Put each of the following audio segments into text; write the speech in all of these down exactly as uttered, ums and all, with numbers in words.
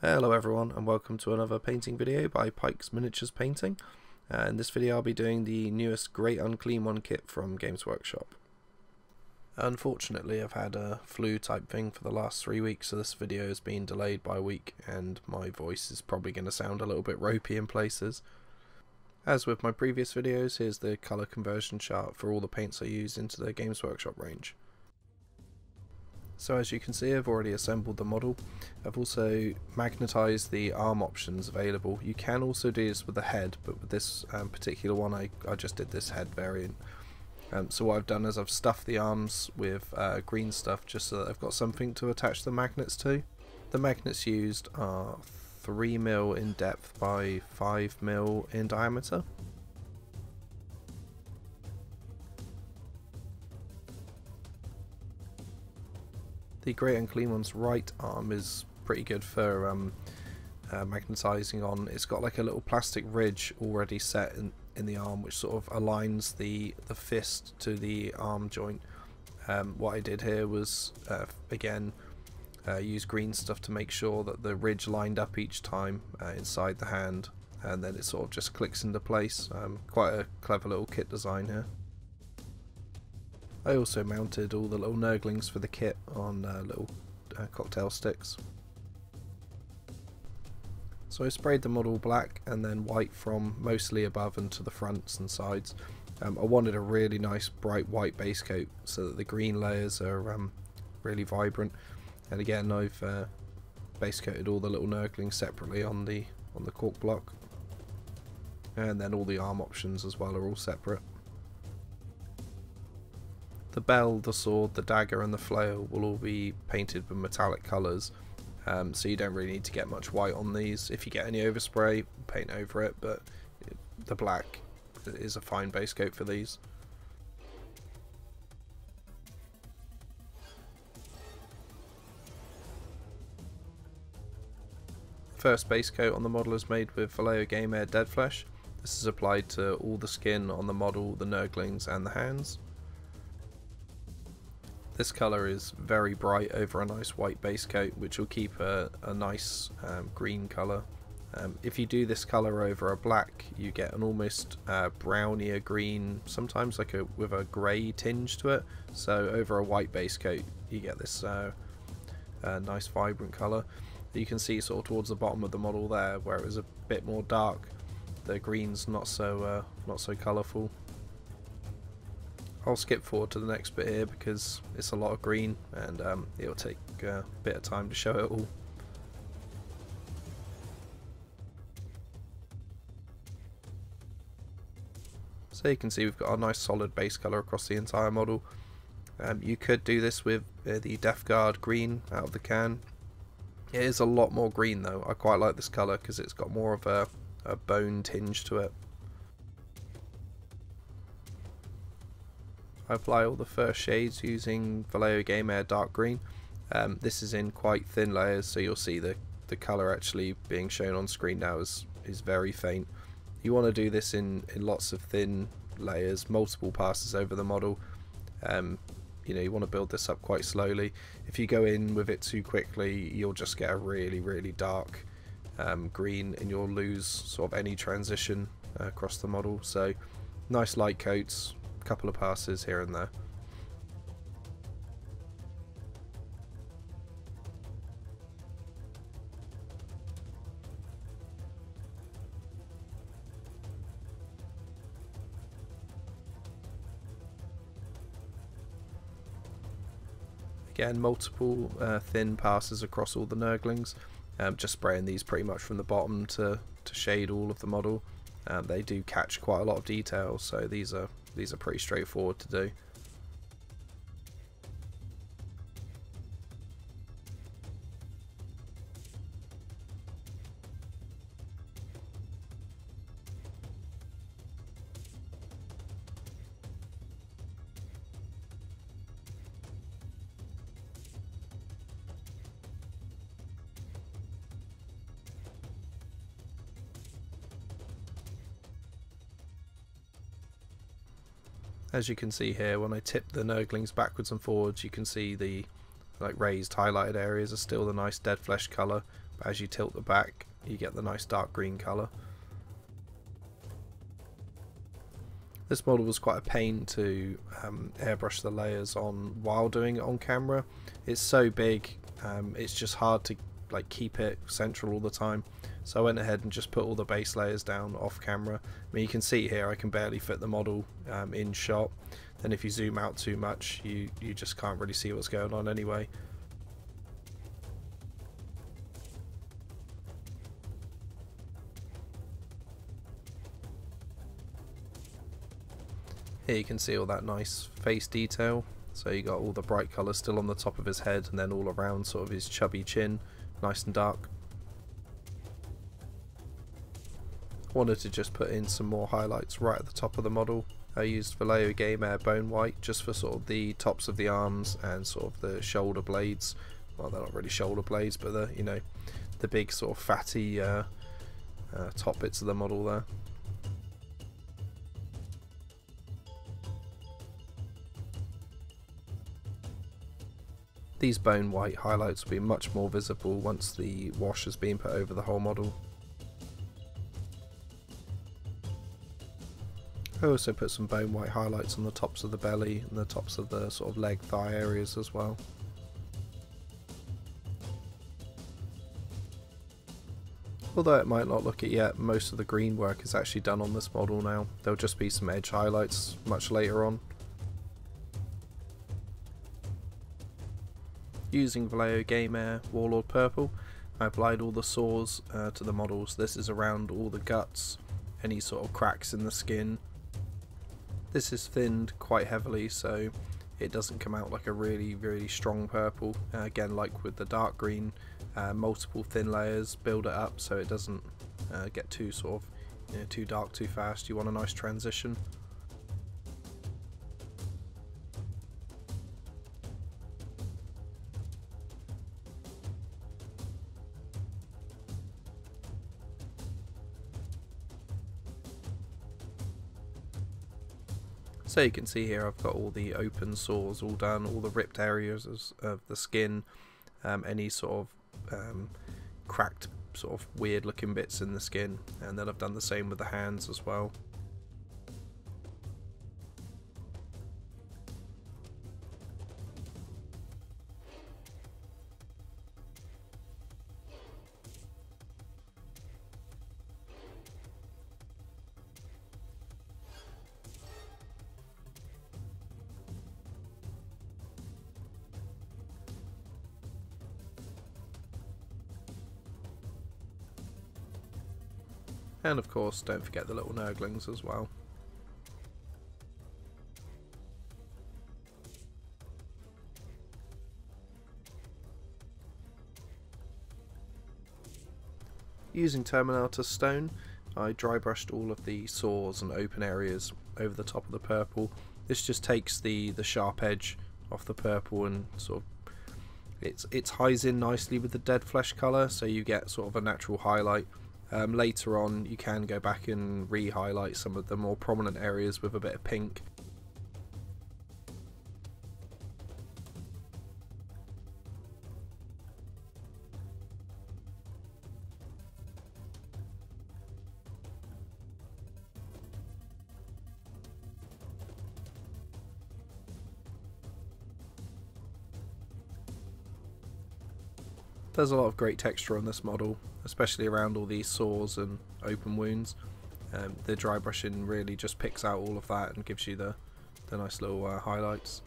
Hello everyone and welcome to another painting video by Pike's Miniatures Painting. Uh, in this video I'll be doing the newest Great Unclean One kit from Games Workshop. Unfortunately I've had a flu type thing for the last three weeks, so this video has been delayed by a week and my voice is probably going to sound a little bit ropey in places. As with my previous videos, here's the colour conversion chart for all the paints I use into the Games Workshop range. So as you can see, I've already assembled the model. I've also magnetised the arm options available. You can also do this with the head, but with this um, particular one I, I just did this head variant. Um, so what I've done is I've stuffed the arms with uh, green stuff just so that I've got something to attach the magnets to. The magnets used are three mil in depth by five mil in diameter. The Great Unclean One's right arm is pretty good for um, uh, magnetising on. It's got like a little plastic ridge already set in, in the arm, which sort of aligns the, the fist to the arm joint. Um, what I did here was, uh, again, uh, use green stuff to make sure that the ridge lined up each time uh, inside the hand, and then it sort of just clicks into place. Um, quite a clever little kit design here. I also mounted all the little Nurglings for the kit on uh, little uh, cocktail sticks. So I sprayed the model black and then white from mostly above and to the fronts and sides. Um, I wanted a really nice bright white base coat so that the green layers are um, really vibrant. And again, I've uh, base coated all the little Nurglings separately on the on the cork block. And then all the arm options as well are all separate. The bell, the sword, the dagger and the flail will all be painted with metallic colours, um, so you don't really need to get much white on these. If you get any overspray, paint over it, but the black is a fine base coat for these. First base coat on the model is made with Vallejo Game Air Dead Flesh. This is applied to all the skin on the model, the Nurglings and the hands. This colour is very bright over a nice white base coat, which will keep a, a nice um, green colour. Um, if you do this colour over a black, you get an almost uh, brownier green, sometimes like a with a grey tinge to it. So over a white base coat, you get this uh, uh, nice vibrant colour. You can see sort of towards the bottom of the model there, where it was a bit more dark. The green's not so uh, not so colourful. I'll skip forward to the next bit here because it's a lot of green and um, it'll take a bit of time to show it all. So you can see we've got a nice solid base colour across the entire model. Um, you could do this with uh, the Death Guard green out of the can. It is a lot more green though. I quite like this colour because it's got more of a, a bone tinge to it. I apply all the first shades using Vallejo Game Air Dark Green. Um, this is in quite thin layers, so you'll see the, the colour actually being shown on screen now is, is very faint. You want to do this in, in lots of thin layers, multiple passes over the model. Um, you know, you want to build this up quite slowly. If you go in with it too quickly, you'll just get a really, really dark um, green and you'll lose sort of any transition uh, across the model. So nice light coats. Couple of passes here and there. Again, multiple uh, thin passes across all the Nurglings. Um, just spraying these pretty much from the bottom to, to shade all of the model. Um, they do catch quite a lot of detail, so these are These are pretty straightforward to do. As you can see here, when I tip the Nurglings backwards and forwards, you can see the like raised highlighted areas are still the nice dead flesh colour, But as you tilt the back, you get the nice dark green colour. This model was quite a pain to um, airbrush the layers on while doing it on camera. It's so big, um, it's just hard to like keep it central all the time. So I went ahead and just put all the base layers down off camera. I mean, you can see here I can barely fit the model um, in shot. Then if you zoom out too much, you, you just can't really see what's going on anyway. Here you can see all that nice face detail, so you got all the bright colours still on the top of his head and then all around sort of his chubby chin, nice and dark. I wanted to just put in some more highlights right at the top of the model. I used Vallejo Game Air Bone White just for sort of the tops of the arms and sort of the shoulder blades. Well, they're not really shoulder blades, but the, you know, the big sort of fatty uh, uh, top bits of the model there. These bone white highlights will be much more visible once the wash has been put over the whole model. I also put some bone white highlights on the tops of the belly and the tops of the sort of leg thigh areas as well. Although it might not look it yet, most of the green work is actually done on this model now. There'll just be some edge highlights much later on. Using Vallejo Game Air Warlord Purple, I applied all the sores uh, to the models. This is around all the guts, any sort of cracks in the skin. This is thinned quite heavily, so it doesn't come out like a really, really strong purple. Uh, again, like with the dark green, uh, multiple thin layers build it up so it doesn't uh, get too sort of, you know, too dark too fast. You want a nice transition. So you can see here I've got all the open sores all done, all the ripped areas of the skin, um, any sort of um, cracked sort of weird looking bits in the skin, and then I've done the same with the hands as well. And of course, don't forget the little Nurglings as well. Using Terminata Stone, I dry brushed all of the sores and open areas over the top of the purple. This just takes the, the sharp edge off the purple and sort of it's, it ties in nicely with the dead flesh colour, so you get sort of a natural highlight. Um, later on you can go back and re-highlight some of the more prominent areas with a bit of pink. There's a lot of great texture on this model, especially around all these sores and open wounds. Um, the dry brushing really just picks out all of that and gives you the, the nice little uh, highlights.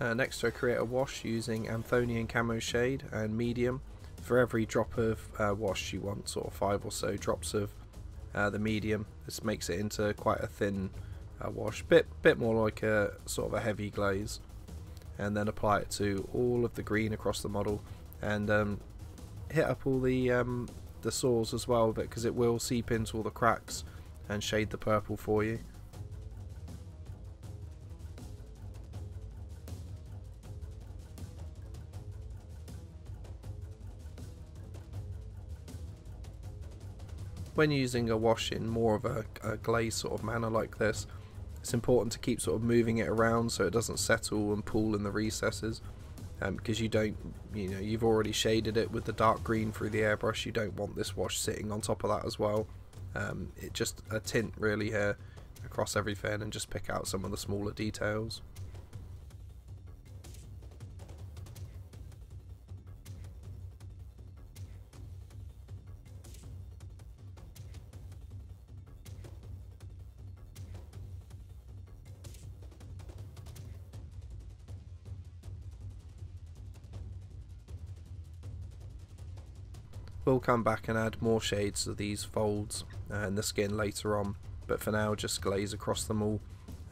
Uh, next I create a wash using Anthonian Camo Shade and Medium. For every drop of uh, wash you want sort of five or so drops of uh, the medium. This makes it into quite a thin Uh, wash, bit bit more like a sort of a heavy glaze, and then apply it to all of the green across the model, and um, hit up all the um, the sores as well, because it will seep into all the cracks and shade the purple for you. When using a wash in more of a, a glaze sort of manner like this, It's important to keep sort of moving it around so it doesn't settle and pool in the recesses, um, because you don't, you know, you've already shaded it with the dark green through the airbrush. You don't want this wash sitting on top of that as well. Um, it just a tint really here across everything and just pick out some of the smaller details. We'll come back and add more shades to these folds and the skin later on, but for now just glaze across them all,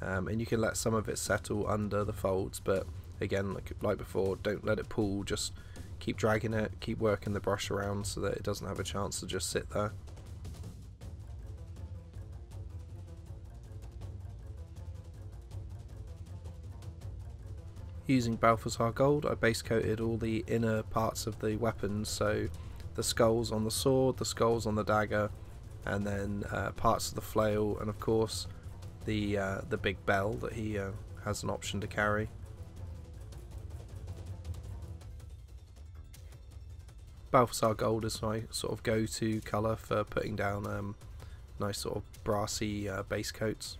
um, and you can let some of it settle under the folds, but again, like, like before, don't let it pool. Just keep dragging it, keep working the brush around so that it doesn't have a chance to just sit there. Using Balfour's Hard Gold, I base coated all the inner parts of the weapons, so the skulls on the sword, the skulls on the dagger, and then uh, parts of the flail, and of course the uh, the big bell that he uh, has an option to carry. Balthasar Gold is my sort of go-to colour for putting down um, nice sort of brassy uh, base coats.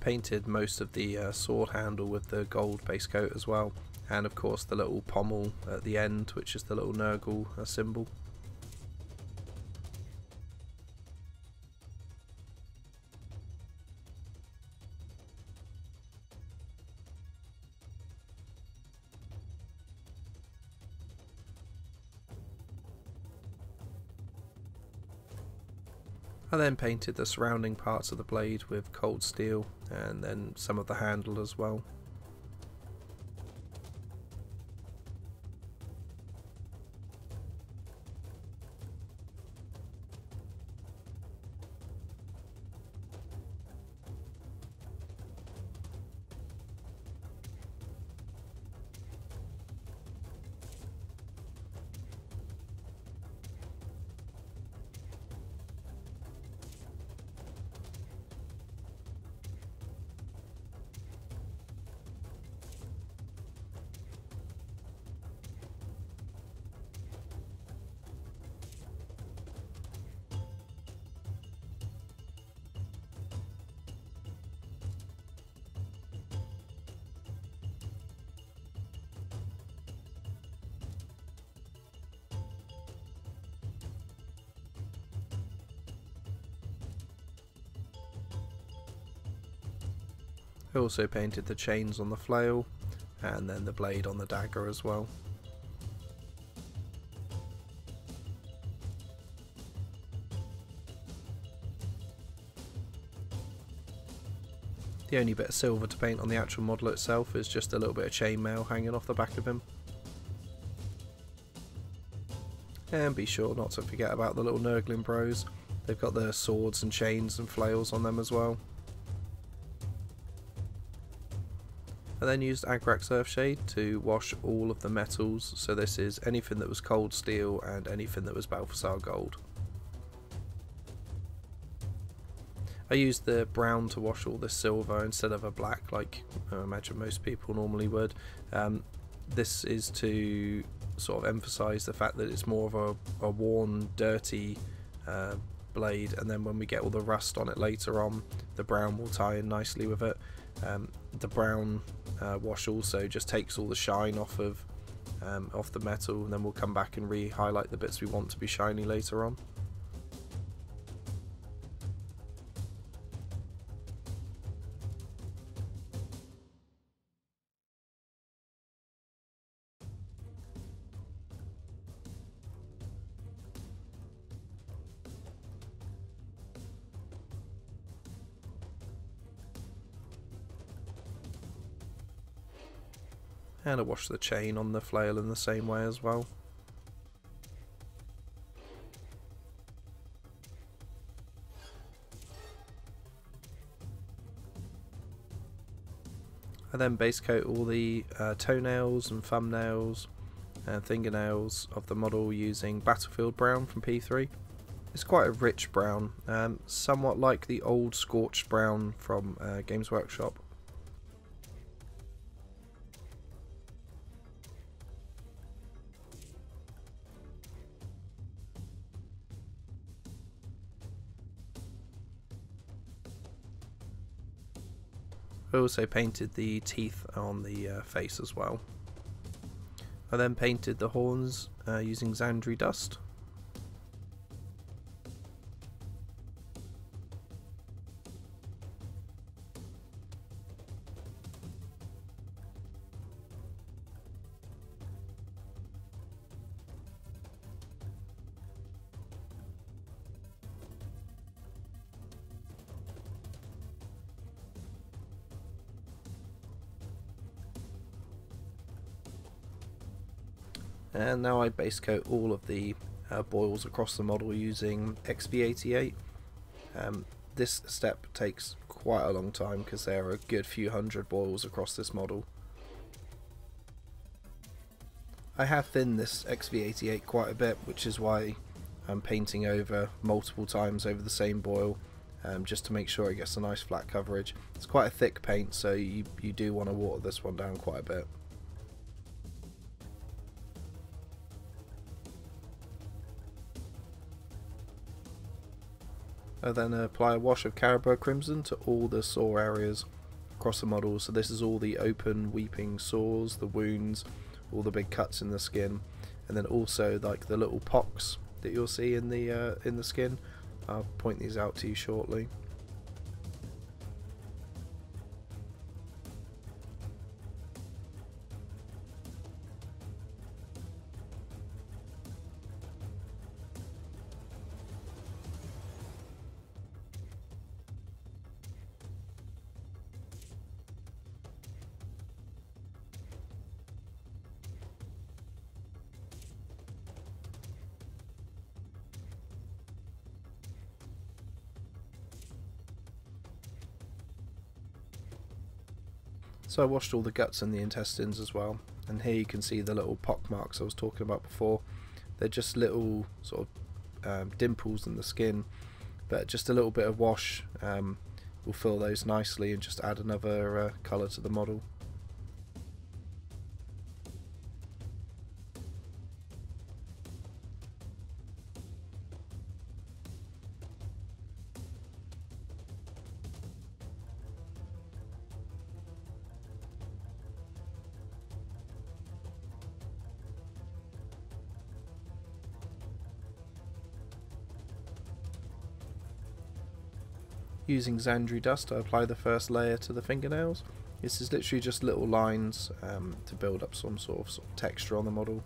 Painted most of the uh, sword handle with the gold base coat as well, and of course the little pommel at the end, which is the little Nurgle uh, symbol. I then painted the surrounding parts of the blade with Cold Steel, and then some of the handle as well. I also painted the chains on the flail and then the blade on the dagger as well. The only bit of silver to paint on the actual model itself is just a little bit of chainmail hanging off the back of him. And be sure not to forget about the little Nurgling bros. They've got their swords and chains and flails on them as well. I then used Agrax Earthshade to wash all of the metals, so this is anything that was Cold Steel and anything that was Balthasar Gold. I used the brown to wash all this silver instead of a black, like I imagine most people normally would. Um, this is to sort of emphasise the fact that it's more of a, a worn, dirty uh, blade, and then when we get all the rust on it later on, the brown will tie in nicely with it. Um, the brown uh, wash also just takes all the shine off of um, off the metal, and then we'll come back and re-highlight the bits we want to be shiny later on. And I wash the chain on the flail in the same way as well. and then base coat all the uh, toenails and thumbnails and fingernails of the model using Battlefield Brown from P three. It's quite a rich brown, um, somewhat like the old Scorched Brown from uh, Games Workshop. I also painted the teeth on the uh, face as well. I then painted the horns uh, using Zandri Dust. And now I base coat all of the uh, boils across the model using X V eighty-eight. Um, this step takes quite a long time because there are a good few hundred boils across this model. I have thinned this X V eighty-eight quite a bit, which is why I'm painting over multiple times over the same boil, um, just to make sure it gets a nice flat coverage. It's quite a thick paint, so you, you do want to water this one down quite a bit. I then apply a wash of Carabao Crimson to all the sore areas across the model. So this is all the open weeping sores, the wounds, all the big cuts in the skin, and then also like the little pocks that you'll see in the uh, in the skin. I'll point these out to you shortly. So I washed all the guts and the intestines as well, and here you can see the little pock marks I was talking about before. They're just little sort of um, dimples in the skin, but just a little bit of wash um, will fill those nicely and just add another uh, colour to the model. Using Zandri Dust, I apply the first layer to the fingernails. This is literally just little lines um, to build up some sort of, sort of texture on the model.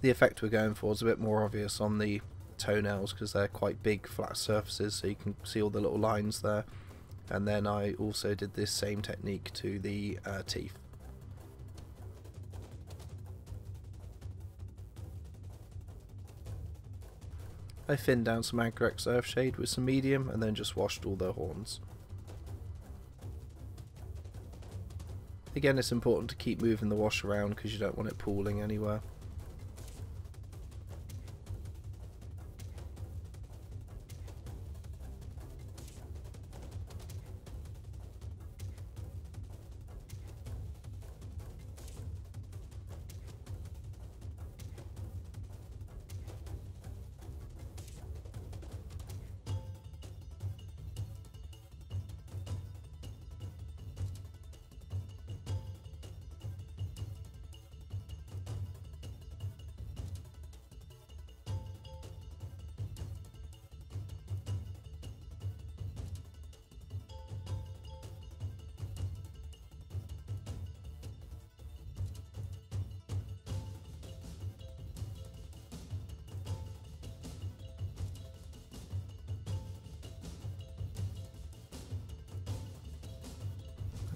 The effect we're going for is a bit more obvious on the toenails because they're quite big flat surfaces, so you can see all the little lines there. And then I also did this same technique to the uh, teeth. I thinned down some Agrax Earthshade with some medium and then just washed all the horns. Again, it's important to keep moving the wash around because you don't want it pooling anywhere.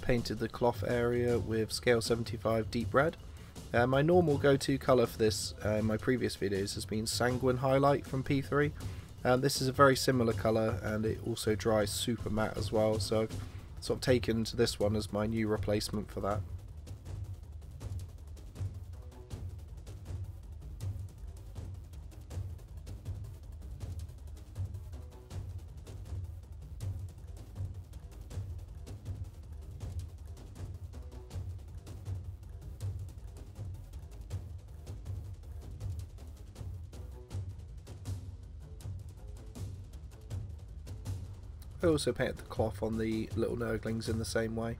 painted the cloth area with Scale seventy-five Deep Red. Uh, my normal go-to colour for this uh, in my previous videos has been Sanguine Highlight from P three. Um, this is a very similar colour, and it also dries super matte as well, so I've sort of taken to this one as my new replacement for that. I also painted the cloth on the little Nurglings in the same way.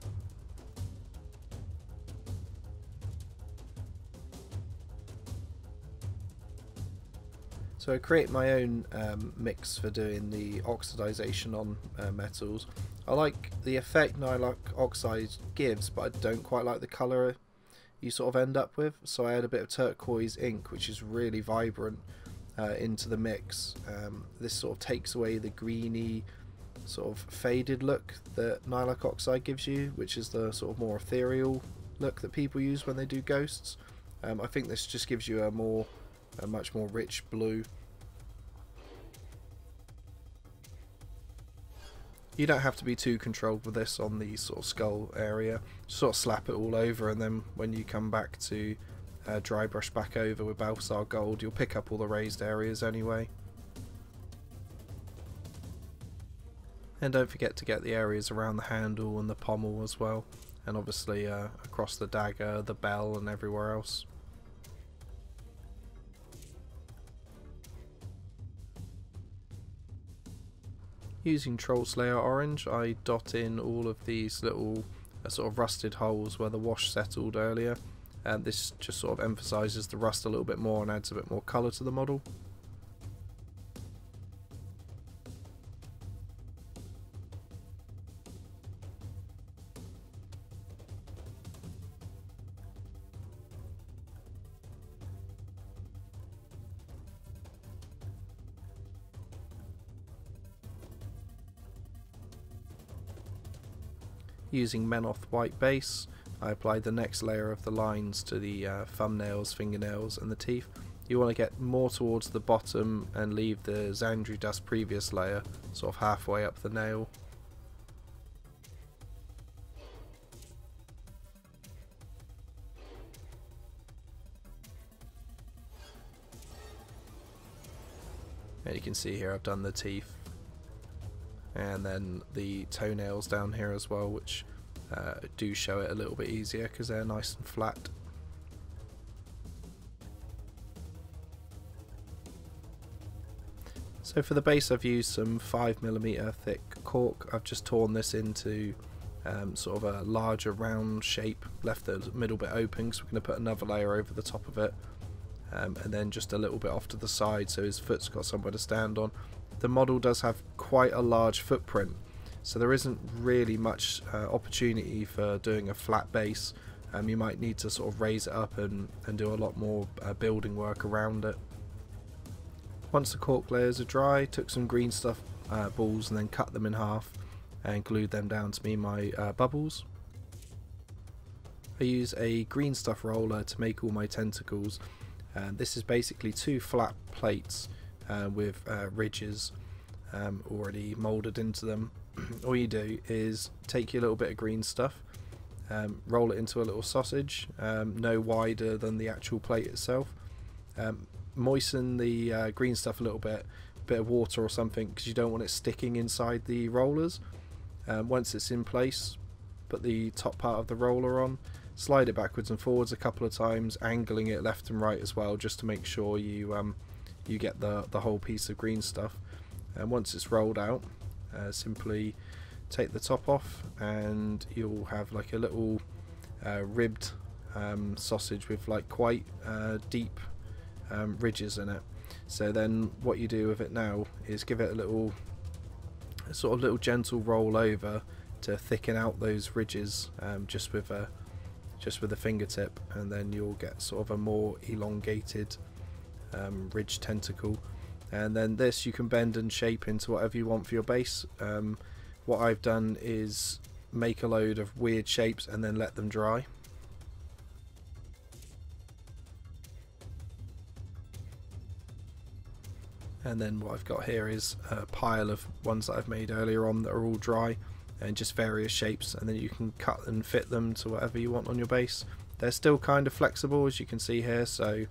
So I create my own um, mix for doing the oxidization on uh, metals. I like the effect Nyloc Oxide gives, but I don't quite like the colour you sort of end up with, so I add a bit of turquoise ink, which is really vibrant, uh, into the mix. Um, this sort of takes away the greeny, sort of faded look that Nihilakh Oxide gives you, which is the sort of more ethereal look that people use when they do ghosts. Um, I think this just gives you a more, a much more rich blue. You don't have to be too controlled with this on the sort of skull area. Just sort of slap it all over, and then when you come back to uh, dry brush back over with Balthasar Gold, you'll pick up all the raised areas anyway. And don't forget to get the areas around the handle and the pommel as well, and obviously uh, across the dagger, the bell, and everywhere else. Using Troll Slayer Orange, I dot in all of these little uh, sort of rusted holes where the wash settled earlier, and this just sort of emphasises the rust a little bit more and adds a bit more colour to the model. Using Menoth White Base, I applied the next layer of the lines to the uh, thumbnails, fingernails, and the teeth. You want to get more towards the bottom and leave the Zandri Dust previous layer sort of halfway up the nail. And you can see here I've done the teeth, and then the toenails down here as well, which uh, do show it a little bit easier because they're nice and flat. So for the base I've used some five millimeter thick cork. I've just torn this into um, sort of a larger round shape, left the middle bit open, so we're going to put another layer over the top of it, um, and then just a little bit off to the side so his foot's got somewhere to stand on. The model does have quite a large footprint, so there isn't really much uh, opportunity for doing a flat base. Um, you might need to sort of raise it up and, and do a lot more uh, building work around it. Once the cork layers are dry, took some green stuff uh, balls and then cut them in half and glued them down to be my uh, bubbles. I use a green stuff roller to make all my tentacles, and this is basically two flat plates Uh, with uh, ridges um, already moulded into them. All you do is take your little bit of green stuff, um, roll it into a little sausage, um, no wider than the actual plate itself. Um, moisten the uh, green stuff a little bit, bit of water or something, because you don't want it sticking inside the rollers. Um, once it's in place, put the top part of the roller on, slide it backwards and forwards a couple of times, angling it left and right as well, just to make sure you um, you get the, the whole piece of green stuff. And once it's rolled out, uh, simply take the top off and you'll have like a little uh, ribbed um, sausage with like quite uh, deep um, ridges in it. So then what you do with it now is give it a little a sort of little gentle roll over to thicken out those ridges um, just with a just with a fingertip, and then you'll get sort of a more elongated Um, ridge tentacle. And then this you can bend and shape into whatever you want for your base. Um, what I've done is make a load of weird shapes and then let them dry. And then what I've got here is a pile of ones that I've made earlier on that are all dry and just various shapes, and then you can cut and fit them to whatever you want on your base. They're still kind of flexible, as you can see here, so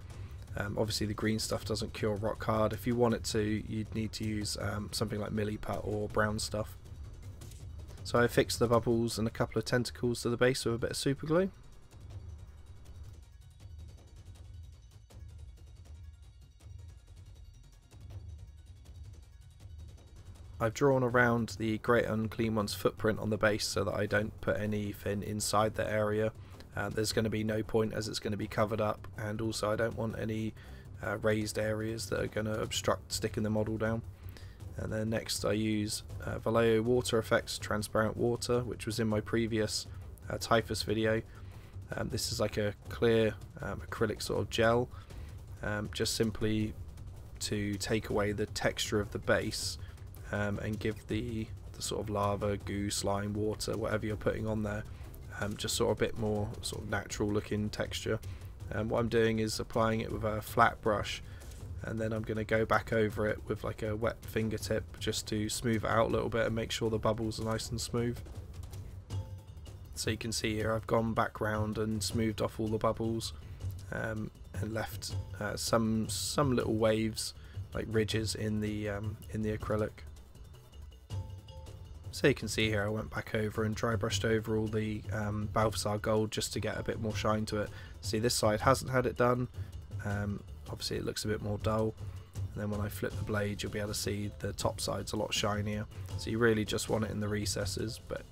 um, obviously the green stuff doesn't cure rock hard. If you want it to, you'd need to use um, something like milliput or brown stuff. So I fixed the bubbles and a couple of tentacles to the base with a bit of super glue. I've drawn around the Great Unclean One's footprint on the base so that I don't put anything inside the area. Uh, there's going to be no point, as it's going to be covered up, and also I don't want any uh, raised areas that are going to obstruct sticking the model down. And then next I use uh, Vallejo Water Effects Transparent Water, which was in my previous uh, Typhus video. Um, this is like a clear um, acrylic sort of gel, um, just simply to take away the texture of the base. Um, and give the, the sort of lava, goo, slime, water, whatever you're putting on there, um, just sort of a bit more sort of natural looking texture. And what I'm doing is applying it with a flat brush, and then I'm going to go back over it with like a wet fingertip just to smooth it out a little bit and make sure the bubbles are nice and smooth. So you can see here I've gone back round and smoothed off all the bubbles, um, and left uh, some some little waves, like ridges, in the um, in the acrylic. So you can see here I went back over and dry brushed over all the um, Balthasar Gold just to get a bit more shine to it. See, this side hasn't had it done, um, obviously it looks a bit more dull, and then when I flip the blade you'll be able to see the top side's a lot shinier, so you really just want it in the recesses, but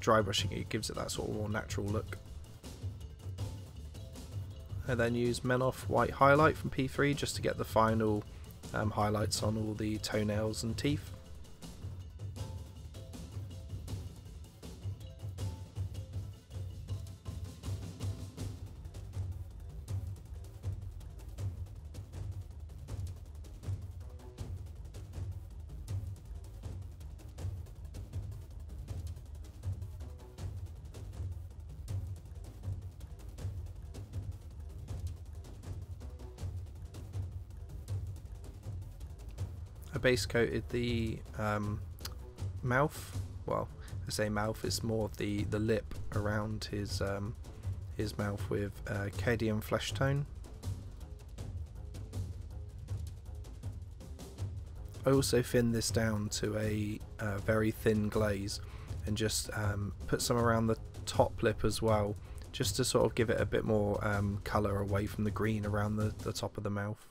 dry brushing it gives it that sort of more natural look. I then use Menoth White Highlight from P three just to get the final um, highlights on all the toenails and teeth. I base coated the um, mouth. Well, I say mouth, it's more of the the lip around his um, his mouth with uh, Cadian Flesh Tone. I also thinned this down to a uh, very thin glaze, and just um, put some around the top lip as well, just to sort of give it a bit more um, colour away from the green around the, the top of the mouth.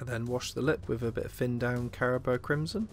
And then wash the lip with a bit of thin down Carabao Crimson.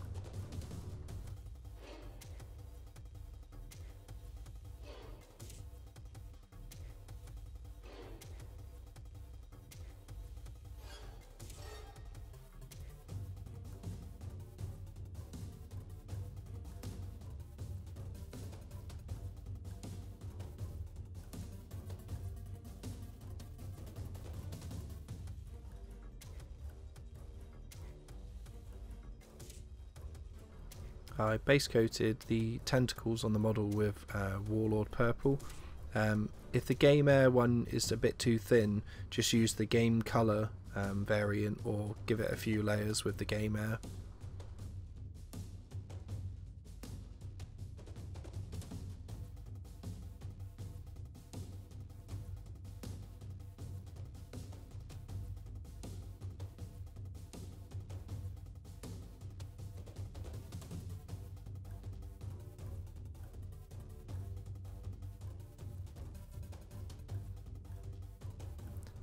I base coated the tentacles on the model with uh, Warlord Purple. Um, if the Game Air one is a bit too thin, just use the Game Colour um, variant, or give it a few layers with the Game Air.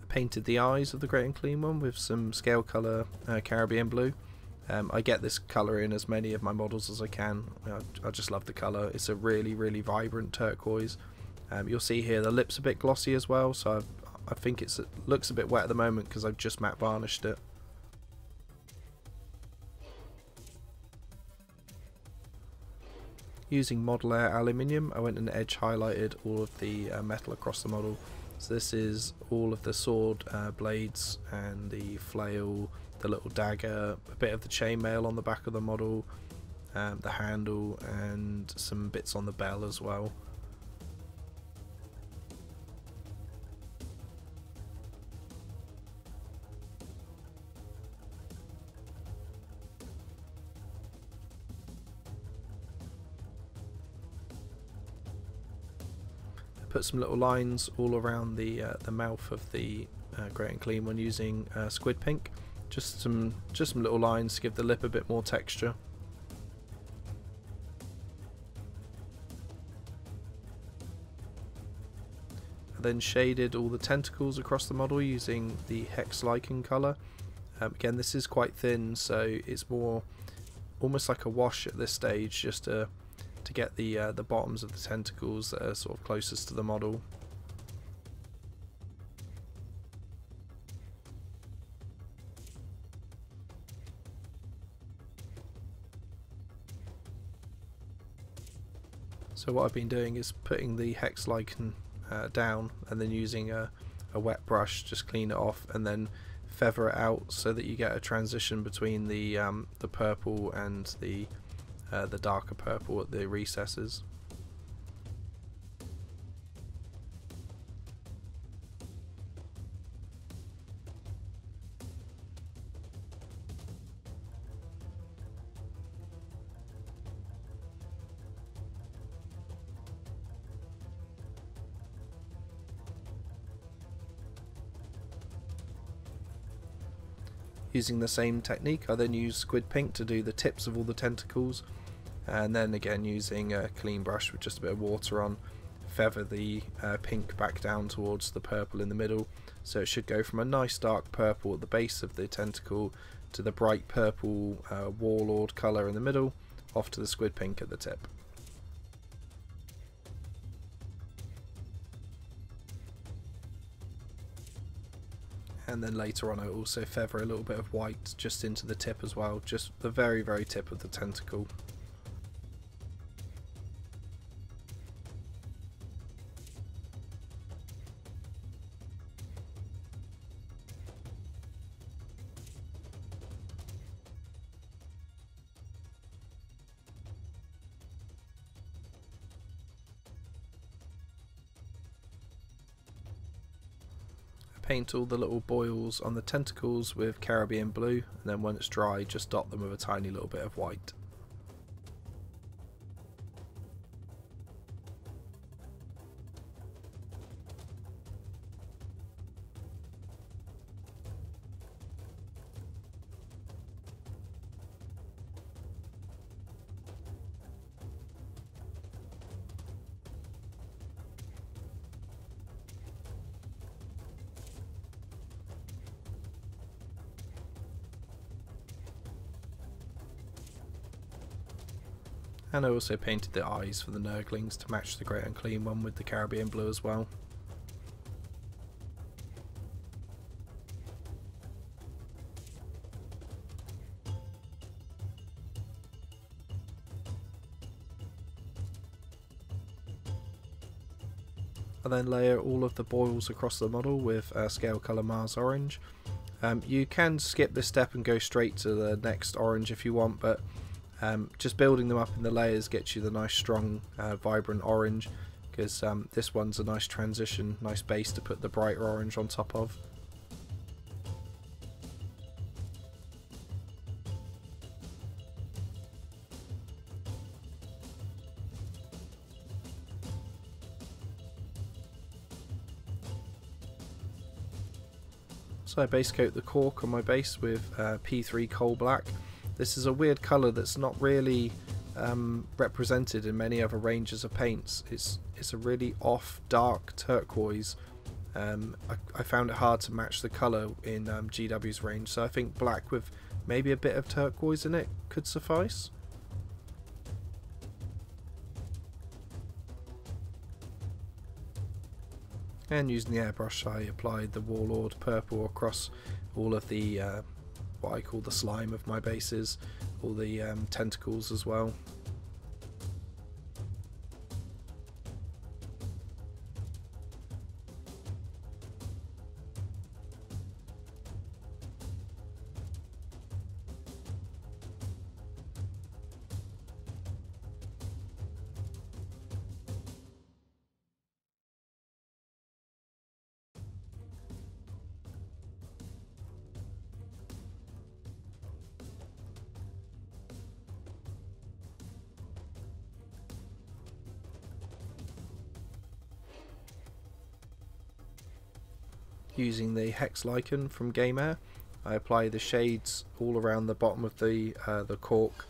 Painted the eyes of the Great Unclean One with some scale colour uh, Caribbean Blue. Um, I get this colour in as many of my models as I can. I, I just love the colour. It's a really, really vibrant turquoise. Um, you'll see here the lip's a bit glossy as well, so I've, I think it's, it looks a bit wet at the moment because I've just matte varnished it. Using Model Air Aluminium, I went and edge highlighted all of the uh, metal across the model. So this is all of the sword uh, blades and the flail, the little dagger, a bit of the chainmail on the back of the model, um, the handle, and some bits on the bell as well. Put some little lines all around the uh, the mouth of the uh, Great Unclean One using uh, Squid Pink. Just some just some little lines to give the lip a bit more texture. And then shaded all the tentacles across the model using the Hex Lichen colour. Um, again, this is quite thin, so it's more almost like a wash at this stage, just a to get the uh, the bottoms of the tentacles that are sort of closest to the model. So what I've been doing is putting the Hex Lichen uh, down and then using a, a wet brush, just clean it off and then feather it out so that you get a transition between the um, the purple and the Uh, the darker purple at the recesses. Using the same technique, I then use Squid Pink to do the tips of all the tentacles, and then again using a clean brush with just a bit of water on, feather the uh, pink back down towards the purple in the middle, so it should go from a nice dark purple at the base of the tentacle to the bright purple uh, warlord colour in the middle, off to the Squid Pink at the tip. And then later on I also feather a little bit of white just into the tip as well, just the very very tip of the tentacle. Paint all the little boils on the tentacles with Caribbean Blue, and then when it's dry just dot them with a tiny little bit of white. And I also painted the eyes for the Nurglings to match the Great Unclean One with the Caribbean Blue as well. I then layer all of the boils across the model with uh, Scale Colour Mars Orange. Um, you can skip this step and go straight to the next orange if you want, but Um, just building them up in the layers gets you the nice strong uh, vibrant orange, because um, this one's a nice transition, nice base to put the brighter orange on top of. So I base coat the cork on my base with uh, P three Coal Black. This is a weird colour that's not really um, represented in many other ranges of paints. It's it's a really off dark turquoise. Um, I, I found it hard to match the colour in um, G W's range, so I think black with maybe a bit of turquoise in it could suffice. And using the airbrush, I applied the Warlord Purple across all of the uh, what I call the slime of my bases, all the um, tentacles as well. using the Hex Lichen from Game Air. I apply the shades all around the bottom of the uh, the cork,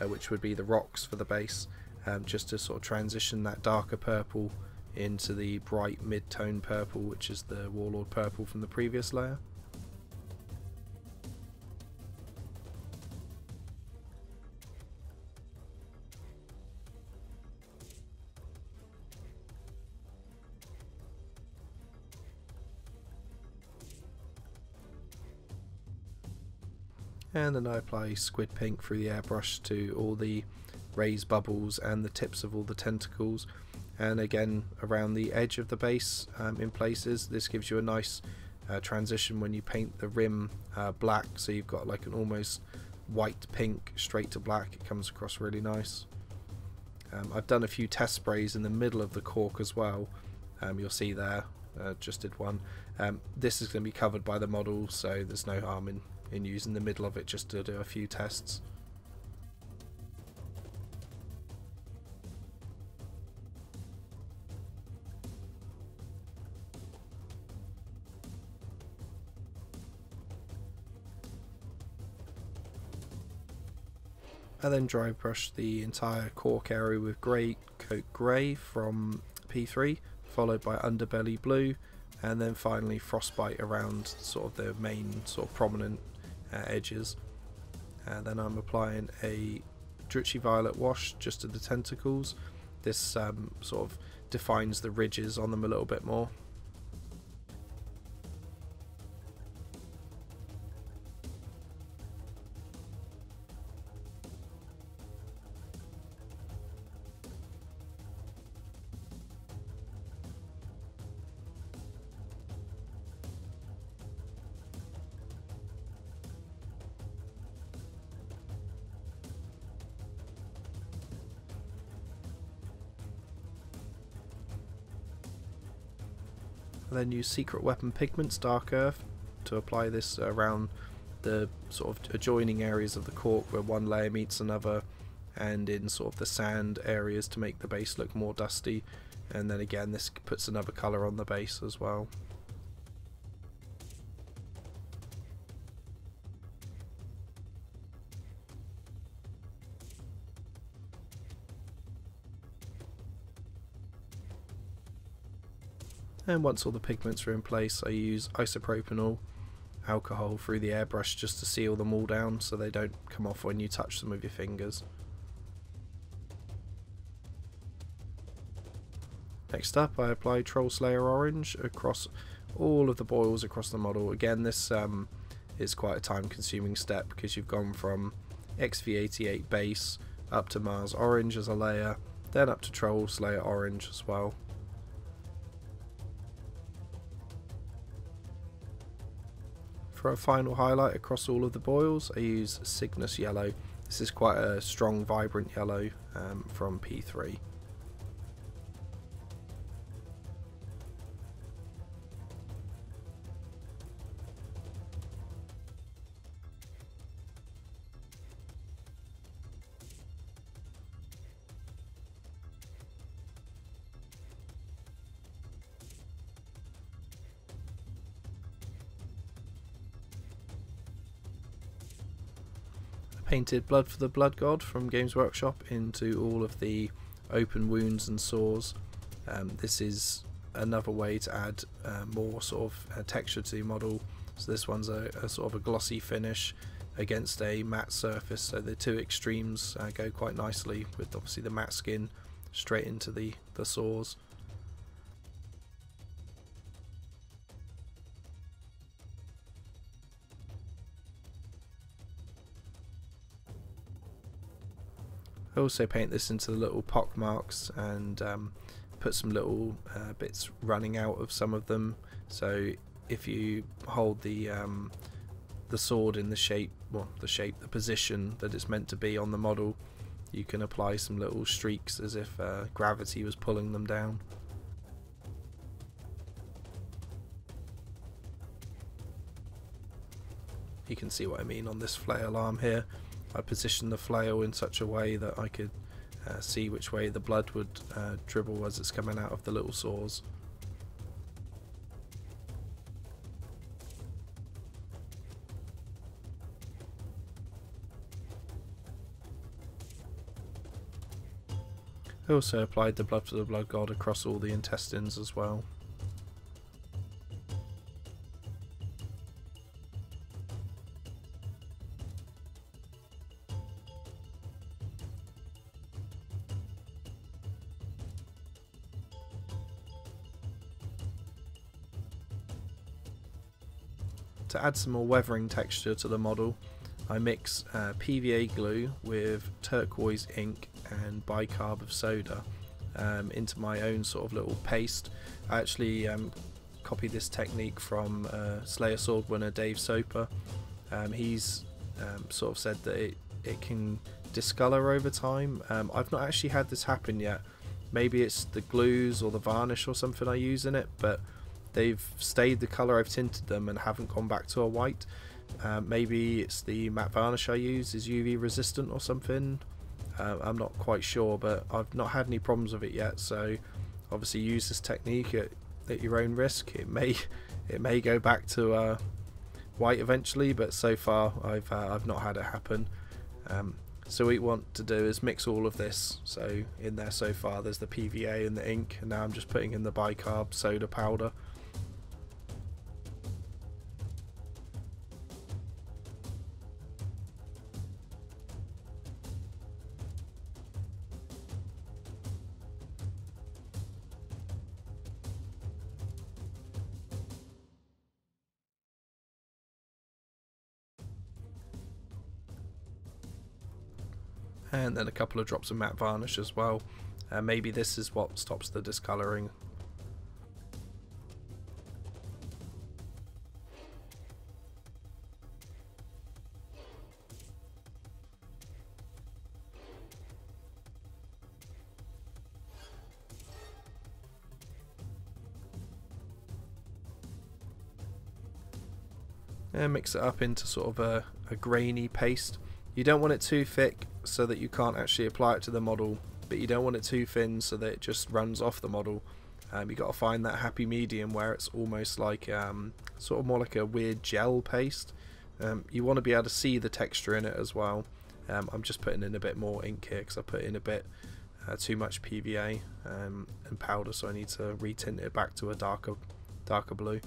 uh, which would be the rocks for the base, um, just to sort of transition that darker purple into the bright mid-tone purple, which is the Warlord Purple from the previous layer. And then I apply Squid Pink through the airbrush to all the raised bubbles and the tips of all the tentacles, and again around the edge of the base um, in places. This gives you a nice uh, transition when you paint the rim uh, black, so you've got like an almost white pink straight to black. It comes across really nice. Um, I've done a few test sprays in the middle of the cork as well. Um, you'll see there, uh, just did one. Um, this is going to be covered by the model, so there's no harm in in using the middle of it just to do a few tests. I then dry brush the entire cork area with Grey Coat Grey from P three, followed by Underbelly Blue, and then finally Frostbite around sort of the main sort of prominent Uh, edges. And then I'm applying a Druchy Violet wash just to the tentacles. This um, sort of defines the ridges on them a little bit more. Then use Secret Weapon Pigments Dark Earth to apply this around the sort of adjoining areas of the cork where one layer meets another, and in sort of the sand areas to make the base look more dusty. And then again, this puts another colour on the base as well. And once all the pigments are in place, I use isopropanol alcohol through the airbrush just to seal them all down so they don't come off when you touch them with your fingers. Next up, I apply Troll Slayer Orange across all of the boils across the model. Again, this um, is quite a time consuming step because you've gone from X V eighty-eight base up to Mars Orange as a layer, then up to Troll Slayer Orange as well. For a final highlight across all of the boils, I use Cygnus Yellow. This is quite a strong, vibrant yellow um, from P three. Painted Blood for the Blood God from Games Workshop into all of the open wounds and sores. Um, this is another way to add uh, more sort of uh, texture to the model. So this one's a, a sort of a glossy finish against a matte surface, so the two extremes uh, go quite nicely, with obviously the matte skin straight into the, the sores. I also paint this into the little pock marks and um, put some little uh, bits running out of some of them. So if you hold the um, the sword in the shape, well, the shape, the position that it's meant to be on the model, you can apply some little streaks as if uh, gravity was pulling them down. You can see what I mean on this flail arm here. I positioned the flail in such a way that I could uh, see which way the blood would uh, dribble as it's coming out of the little sores. I also applied the Blood for the Blood God across all the intestines as well. To add some more weathering texture to the model, I mix uh, P V A glue with turquoise ink and bicarb of soda um, into my own sort of little paste. I actually um, copied this technique from uh, Slayer Sword winner Dave Soper. Um, he's um, sort of said that it, it can discolour over time. Um, I've not actually had this happen yet. Maybe it's the glues or the varnish or something I use in it, but they've stayed the colour I've tinted them and haven't gone back to a white. Uh, maybe it's the matte varnish I use is U V resistant or something. Uh, I'm not quite sure, but I've not had any problems with it yet. So obviously use this technique at, at your own risk. It may it may go back to uh, white eventually, but so far I've uh, I've not had it happen. Um, so what we want to do is mix all of this. So in there so far there's the P V A and the ink, and now I'm just putting in the bicarb soda powder. And then a couple of drops of matte varnish as well. Uh, maybe this is what stops the discolouring. And mix it up into sort of a, a grainy paste. You don't want it too thick so that you can't actually apply it to the model, but you don't want it too thin so that it just runs off the model. Um, you've got to find that happy medium where it's almost like um, sort of more like a weird gel paste. Um, you want to be able to see the texture in it as well. Um, I'm just putting in a bit more ink here because I put in a bit uh, too much P V A um, and powder, so I need to retint it back to a darker, darker blue.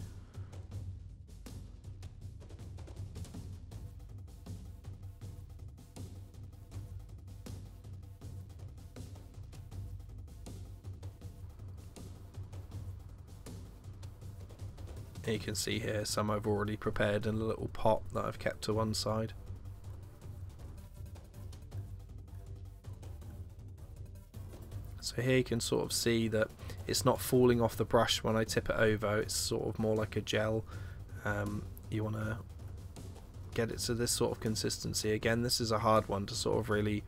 You can see here some I've already prepared in a little pot that I've kept to one side. So here you can sort of see that it's not falling off the brush when I tip it over, it's sort of more like a gel. Um, you want to get it to this sort of consistency. Again, this is a hard one to sort of really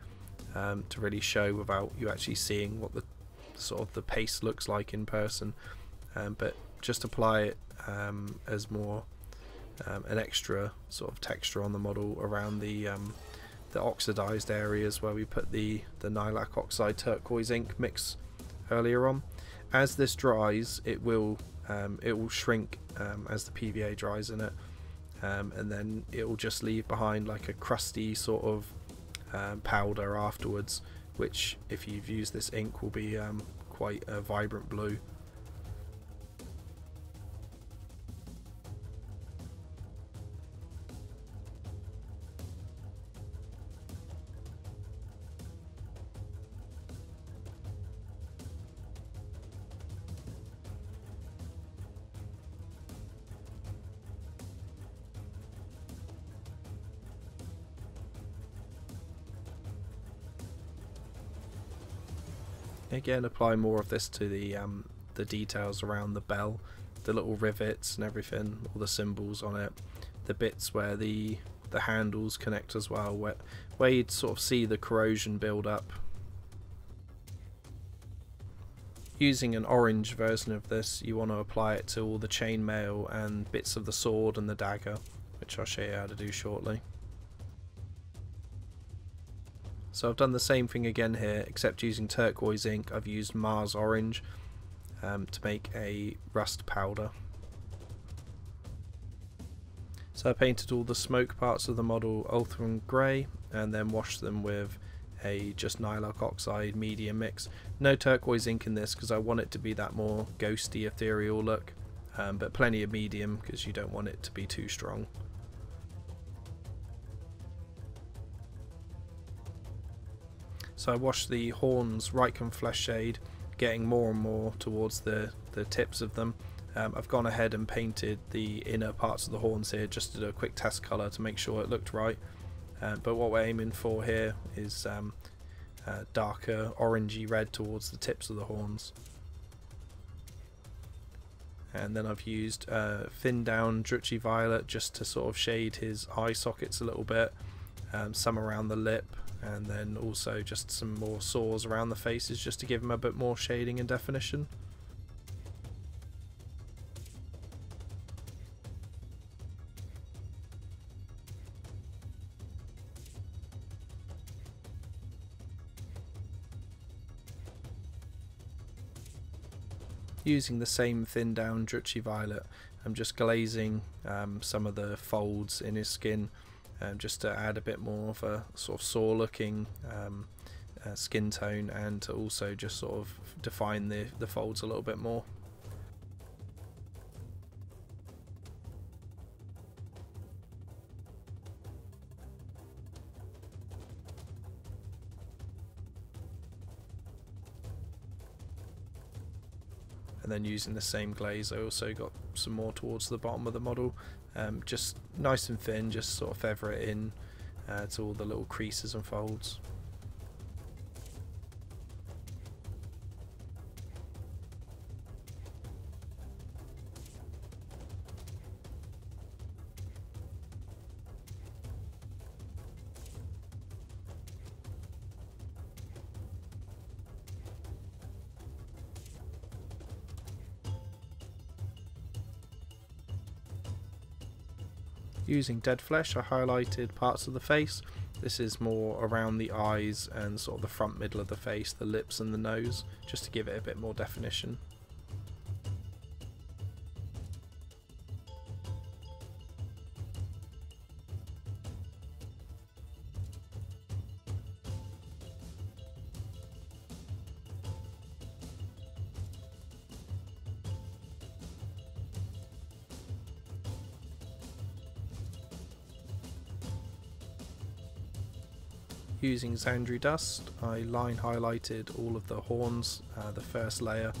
um, to really show without you actually seeing what the sort of the paste looks like in person, um, but just apply it Um, as more um, an extra sort of texture on the model around the um, the oxidized areas where we put the the Nyloc Oxide turquoise ink mix earlier on. As this dries, it will um, it will shrink um, as the P V A dries in it, um, and then it will just leave behind like a crusty sort of um, powder afterwards, which if you've used this ink will be um, quite a vibrant blue. Again, apply more of this to the um, the details around the bell, the little rivets and everything, all the symbols on it, the bits where the the handles connect as well, where where you'd sort of see the corrosion build up. Using an orange version of this, you want to apply it to all the chainmail and bits of the sword and the dagger, which I'll show you how to do shortly. So I've done the same thing again here, except using turquoise ink, I've used Mars Orange um, to make a rust powder. So I painted all the smoke parts of the model ultra grey and then washed them with a just Nyloc Oxide medium mix. No turquoise ink in this because I want it to be that more ghosty, ethereal look, um, but plenty of medium because you don't want it to be too strong. So I washed the horns Reikland Fleshshade, getting more and more towards the, the tips of them. Um, I've gone ahead and painted the inner parts of the horns here just to do a quick test colour to make sure it looked right. Uh, but what we're aiming for here is um, uh, darker orangey red towards the tips of the horns. And then I've used uh, Thin Down Druchy Violet just to sort of shade his eye sockets a little bit, um, some around the lip, and then also just some more sores around the faces just to give him a bit more shading and definition. Using the same Thin Down Druchy Violet, I'm just glazing um, some of the folds in his skin, um, just to add a bit more of a sort of sore looking um, uh, skin tone, and to also just sort of define the, the folds a little bit more. Then using the same glaze, I also got some more towards the bottom of the model, um, just nice and thin, just sort of feather it in uh, to all the little creases and folds. Using Dead Flesh, I highlighted parts of the face. This is more around the eyes and sort of the front middle of the face, the lips and the nose, just to give it a bit more definition. Using Zandri Dust, I line highlighted all of the horns, uh, the first layer,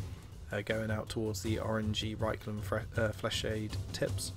uh, going out towards the orangey Reikland uh, Fleshshade tips.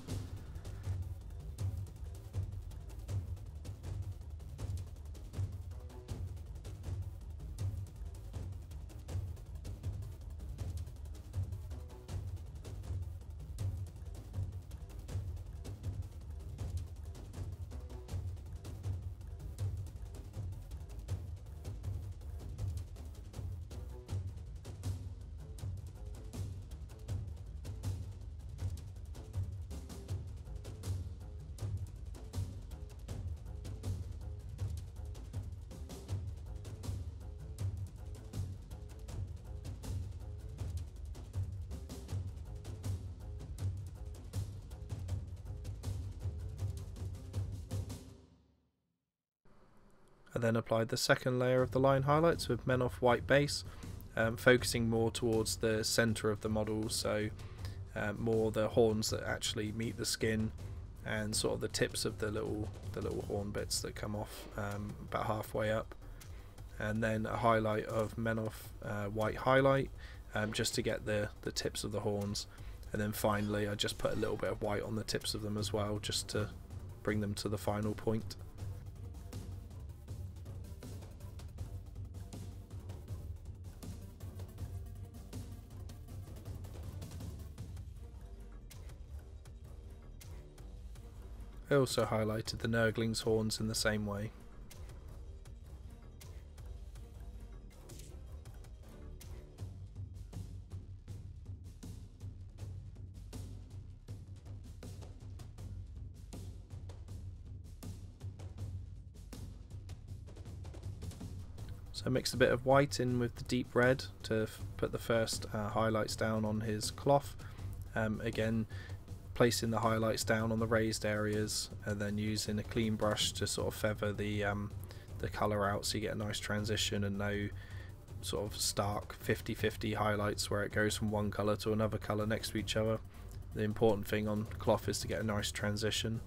I then applied the second layer of the line highlights with Menoth White Base, um, focusing more towards the centre of the model, so uh, more the horns that actually meet the skin, and sort of the tips of the little the little horn bits that come off um, about halfway up, and then a highlight of Menoth uh, White Highlight um, just to get the the tips of the horns, and then finally I just put a little bit of white on the tips of them as well, just to bring them to the final point. I also highlighted the Nurgling's horns in the same way. So I mixed a bit of white in with the deep red to put the first uh, highlights down on his cloth. Um, again, placing the highlights down on the raised areas, and then using a clean brush to sort of feather the um, the colour out, so you get a nice transition and no sort of stark fifty fifty highlights where it goes from one colour to another colour next to each other. The important thing on cloth is to get a nice transition.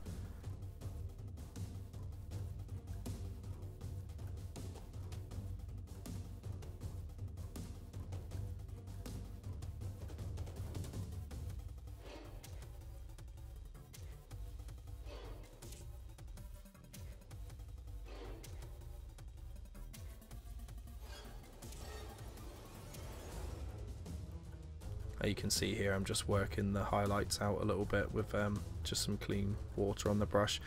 You can see here I'm just working the highlights out a little bit with um, just some clean water on the brush.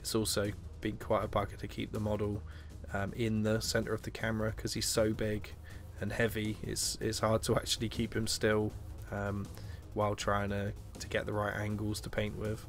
It's also been quite a bugger to keep the model um, in the center of the camera because he's so big and heavy. It's, it's hard to actually keep him still um, while trying to, to get the right angles to paint with.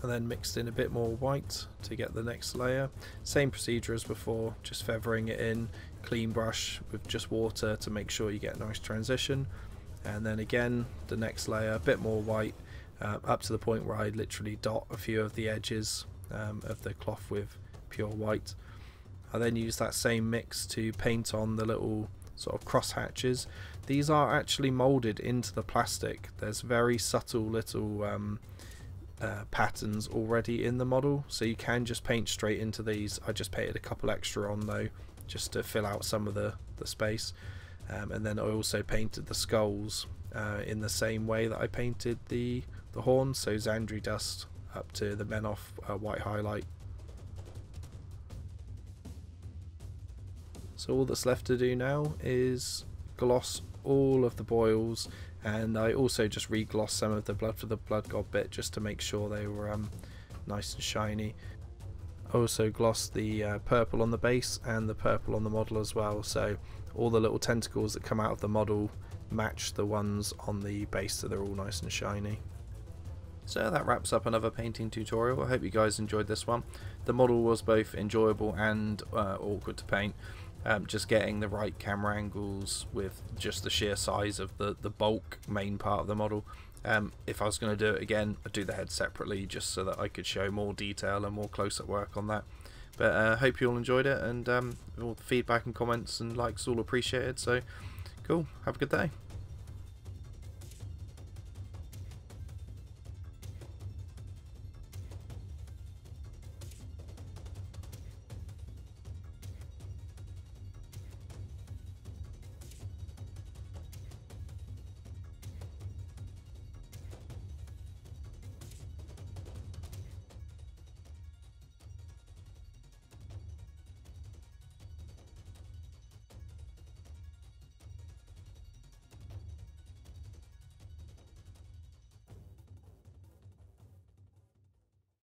And then mixed in a bit more white to get the next layer. Same procedure as before, just feathering it in, clean brush with just water to make sure you get a nice transition. And then again, the next layer, a bit more white, uh, up to the point where I literally dot a few of the edges um, of the cloth with pure white. I then use that same mix to paint on the little sort of cross hatches. These are actually molded into the plastic. There's very subtle little um, Uh, patterns already in the model, so you can just paint straight into these. I just painted a couple extra on though, just to fill out some of the, the space. Um, and then I also painted the skulls uh, in the same way that I painted the, the horns, so Zandri Dust up to the Menoth uh, White Highlight. So all that's left to do now is gloss all of the boils, and I also just re-glossed some of the Blood for the Blood God bit just to make sure they were um, nice and shiny. I also glossed the uh, purple on the base and the purple on the model as well, so all the little tentacles that come out of the model match the ones on the base, so they're all nice and shiny. So that wraps up another painting tutorial. I hope you guys enjoyed this one. The model was both enjoyable and uh, awkward to paint. Um, just getting the right camera angles with just the sheer size of the, the bulk main part of the model. Um, if I was going to do it again, I'd do the head separately just so that I could show more detail and more close-up work on that. But I uh, hope you all enjoyed it, and um, all the feedback and comments and likes all appreciated. So, cool. Have a good day.